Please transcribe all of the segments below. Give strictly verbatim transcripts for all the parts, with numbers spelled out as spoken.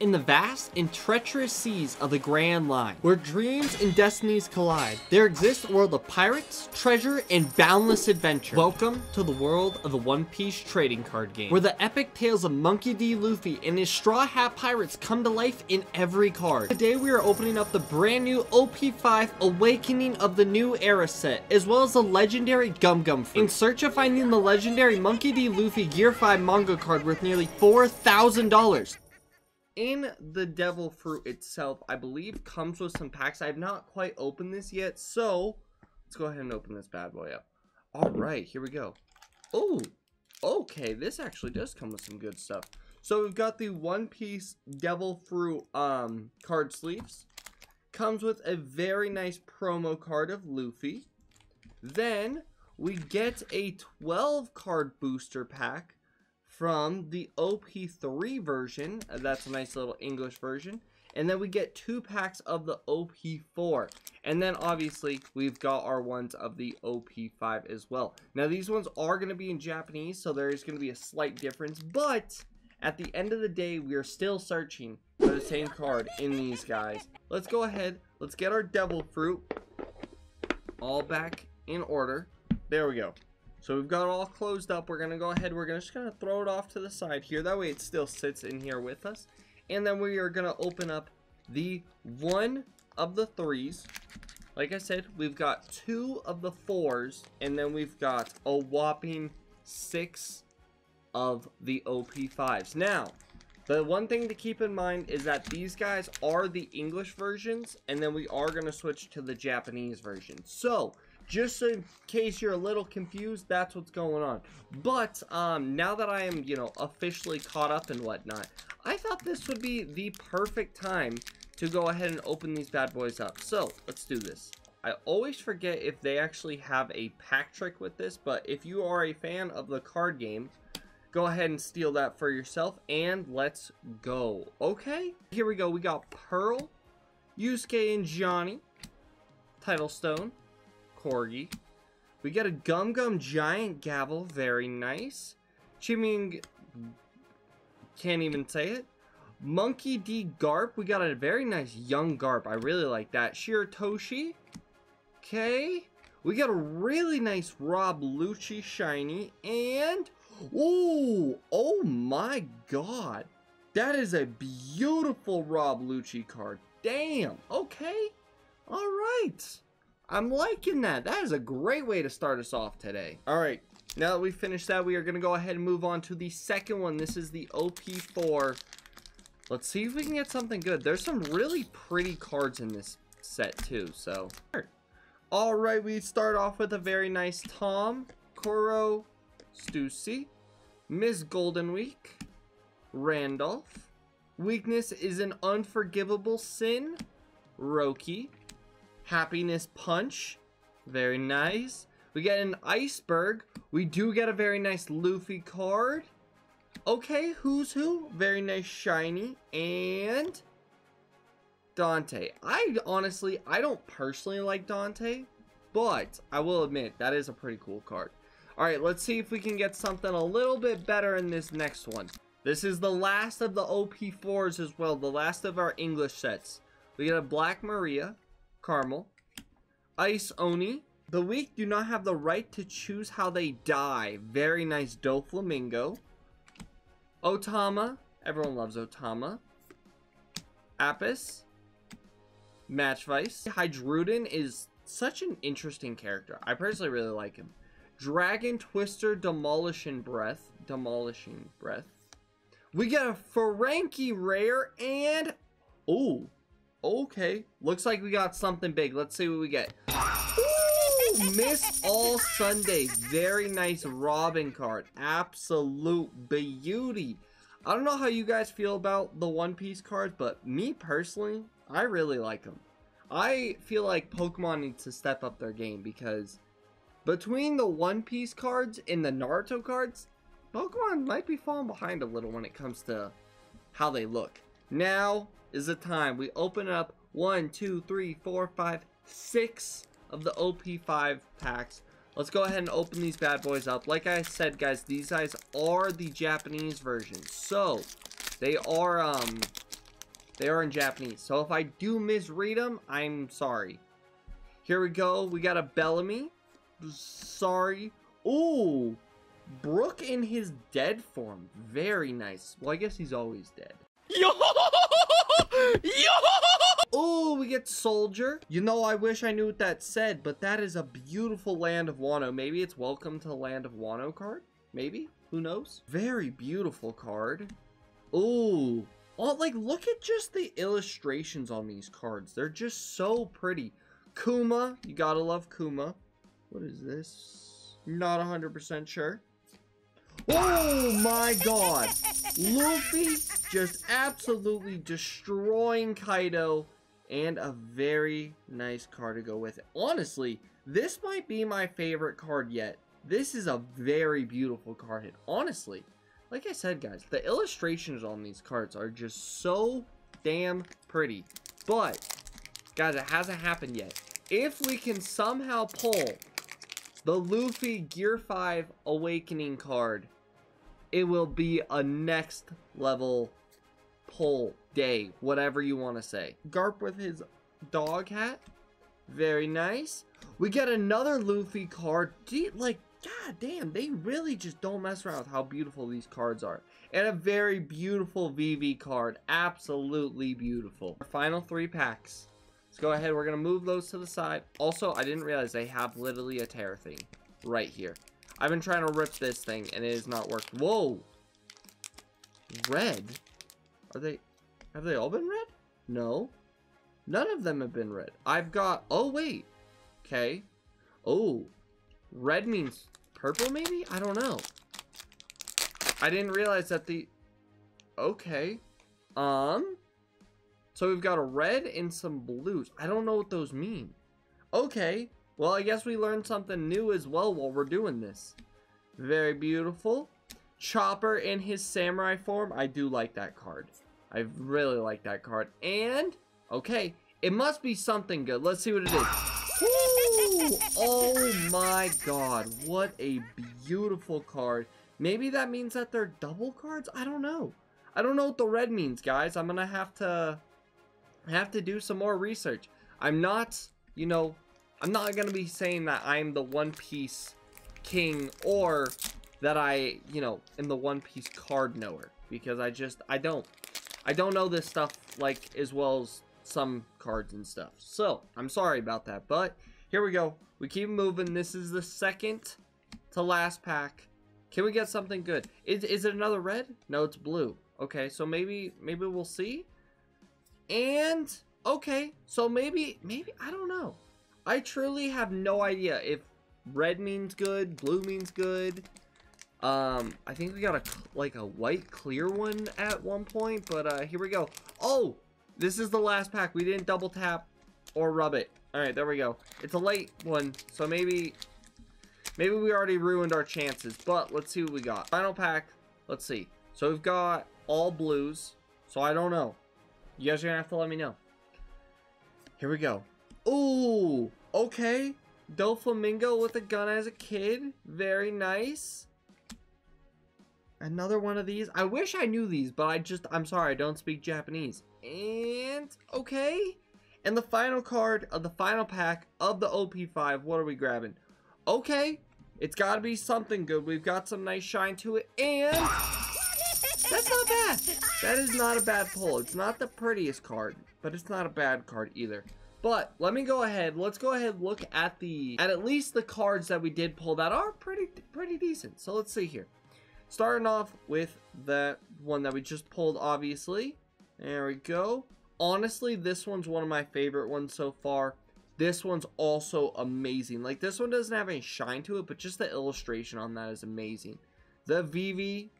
In the vast and treacherous seas of the Grand Line, where dreams and destinies collide, there exists a world of pirates, treasure, and boundless adventure. Welcome to the world of the One Piece trading card game, where the epic tales of Monkey D. Luffy and his Straw Hat Pirates come to life in every card. Today we are opening up the brand new O P five Awakening of the New Era set, as well as the legendary Gum Gum Fruit. In search of finding the legendary Monkey D. Luffy Gear five manga card worth nearly four thousand dollars. In the Devil Fruit itself, I believe, comes with some packs. I have not quite opened this yet, so let's go ahead and open this bad boy up. All right, here we go. Oh, okay, this actually does come with some good stuff. So we've got the One Piece Devil Fruit um, card sleeves. Comes with a very nice promo card of Luffy. Then we get a twelve card booster pack from the O P three version. That's a nice little English version. And then we get two packs of the O P four. And then obviously we've got our ones of the O P five as well. Now these ones are going to be in Japanese, so there is going to be a slight difference. But at the end of the day, we are still searching for the same card in these guys. Let's go ahead. Let's get our Devil Fruit all back in order. There we go. So we've got it all closed up. We're going to go ahead. We're gonna, just going to throw it off to the side here. That way it still sits in here with us. And then we are going to open up the one of the threes. Like I said, we've got two of the fours. And then we've got a whopping six of the O P fives. Now, the one thing to keep in mind is that these guys are the English versions. And then we are going to switch to the Japanese version. So just in case you're a little confused, that's what's going on. But um, now that I am, you know, officially caught up and whatnot, I thought this would be the perfect time to go ahead and open these bad boys up. So let's do this. I always forget if they actually have a pack trick with this, but if you are a fan of the card game, go ahead and steal that for yourself, and let's go. Okay, here we go. We got Pearl, Yusuke and Johnny, Title Stone, Corgi. We got a Gum Gum Giant Gavel. Very nice. Chiming. Can't even say it. Monkey D. Garp. We got a very nice young Garp. I really like that. Shiratoshi. Okay. We got a really nice Rob Lucci shiny. And oh, oh my god. That is a beautiful Rob Lucci card. Damn. Okay. All right. I'm liking that. That is a great way to start us off today. All right, now that we've finished that, we are going to go ahead and move on to the second one. This is the O P four. Let's see if we can get something good. There's some really pretty cards in this set too, so. All right, we start off with a very nice Tom, Koro, Stussy, Miss Golden Week, Randolph. Weakness is an unforgivable sin, Roki. Happiness Punch, very nice. We get an Iceberg. We do get a very nice Luffy card. Okay, Who's Who, very nice shiny. And Dante. I honestly, I don't personally like Dante, but I will admit that is a pretty cool card. All right, let's see if we can get something a little bit better in this next one. This is the last of the O P fours as well, the last of our English sets. We get a Black Maria, Caramel, Ice Oni. The weak do not have the right to choose how they die. Very nice Doflamingo. Otama. Everyone loves Otama. Apis. Match Vice. Hydruden is such an interesting character. I personally really like him. Dragon Twister, Demolishing Breath. Demolishing Breath. We got a Franky rare and ooh. Okay, looks like we got something big. Let's see what we get. Ooh, Miss All Sundays. Very nice Robin card. Absolute beauty. I don't know how you guys feel about the One Piece cards, but me personally, I really like them. I feel like Pokemon needs to step up their game because between the One Piece cards and the Naruto cards, Pokemon might be falling behind a little when it comes to how they look. Now is the time we open up one, two, three, four, five, six of the O P five packs. Let's go ahead and open these bad boys up. Like I said, guys, these guys are the Japanese version, so they are um They are in Japanese. So if I do misread them, I'm sorry. Here we go. We got a Bellamy. Sorry. Ooh. Brook in his dead form. Very nice. Well, I guess he's always dead. Yo! Yo! Ooh, we get Soldier. You know, I wish I knew what that said, but that is a beautiful Land of Wano. Maybe it's Welcome to the Land of Wano card? Maybe? Who knows? Very beautiful card. Ooh. Oh, like, look at just the illustrations on these cards. They're just so pretty. Kuma. You gotta love Kuma. What is this? Not one hundred percent sure. Oh my god. Luffy just absolutely destroying Kaido. And a very nice card to go with it. Honestly, this might be my favorite card yet. This is a very beautiful card hit. Honestly. Like I said, guys, the illustrations on these cards are just so damn pretty. But, guys, it hasn't happened yet. If we can somehow pull the Luffy Gear five Awakening card, it will be a next level pull day, whatever you want to say. Garp with his dog hat. Very nice. We get another Luffy card. Like, god damn, they really just don't mess around with how beautiful these cards are. And a very beautiful Vivi card. Absolutely beautiful. Our final three packs. Let's go ahead. We're going to move those to the side. Also, I didn't realize they have literally a tear thing right here. I've been trying to rip this thing, and it has not worked. Whoa. Red? Are they... Have they all been red? No. None of them have been red. I've got... Oh, wait. Okay. Oh. Red means... Purple, maybe? I don't know. I didn't realize that the... Okay. Um. So we've got a red and some blues. I don't know what those mean. Okay. Well, I guess we learned something new as well while we're doing this. Very beautiful. Chopper in his samurai form. I do like that card. I really like that card. And, okay. It must be something good. Let's see what it is. Ooh, oh my god, what a beautiful card. Maybe that means that they're double cards? I don't know. I don't know what the red means, guys. I'm gonna have to have to do some more research. I'm not, you know, I'm not gonna be saying that I'm the One Piece king or that I, you know, am the One Piece card knower. Because I just, I don't. I don't know this stuff, like, as well as some cards and stuff. So, I'm sorry about that, but... Here we go. We keep moving. This is the second to last pack. Can we get something good? Is, is it another red? No, it's blue. Okay, so maybe maybe we'll see. And, okay, so maybe, maybe, I don't know. I truly have no idea if red means good, blue means good. Um, I think we got a, like a white clear one at one point, but uh, here we go. Oh, this is the last pack. We didn't double tap or rub it. Alright, there we go. It's a late one, so maybe maybe we already ruined our chances, but let's see what we got. Final pack, let's see. So we've got all blues, so I don't know. You guys are going to have to let me know. Here we go. Ooh, okay. Doflamingo with a gun as a kid. Very nice. Another one of these. I wish I knew these, but I just, I'm sorry, I don't speak Japanese. And, okay. And the final card of the final pack of the O P five, what are we grabbing? Okay, it's got to be something good. We've got some nice shine to it, and that's not bad. That is not a bad pull. It's not the prettiest card, but it's not a bad card either. But let me go ahead. Let's go ahead and look at the at at least the cards that we did pull that are pretty pretty decent. So let's see here. Starting off with the one that we just pulled, obviously. There we go. Honestly, this one's one of my favorite ones so far. This one's also amazing. Like, this one doesn't have any shine to it, but just the illustration on that is amazing. The Vivi,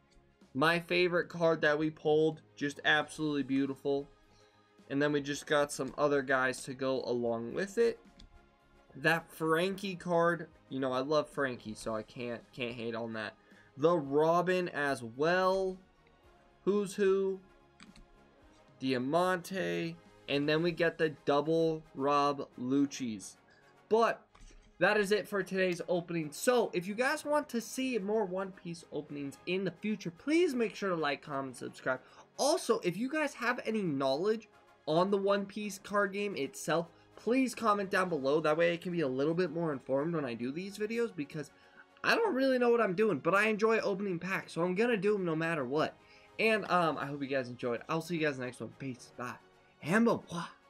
my favorite card that we pulled, just absolutely beautiful. And then we just got some other guys to go along with it. That Franky card, you know, I love Franky, so I can't can't hate on that. The Robin as well. Who's Who? Diamante, and then we get the double Rob Lucci's. But that is it for today's opening. So if you guys want to see more One Piece openings in the future, please make sure to like, comment, subscribe, Also, if you guys have any knowledge on the One Piece card game itself, please comment down below. That way I can be a little bit more informed when I do these videos, because I don't really know what I'm doing, but I enjoy opening packs, so I'm going to do them no matter what. And um, I hope you guys enjoyed. I'll see you guys in the next one. Peace. Bye. And bye.